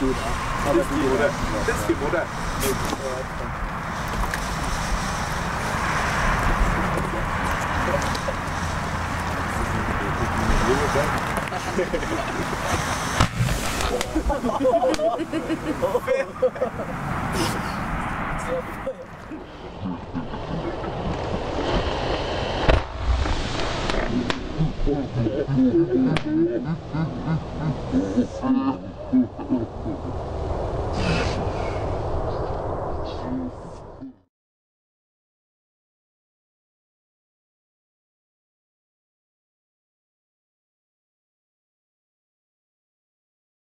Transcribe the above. gut an. Das ist die Mutter. Das ist die Mutter.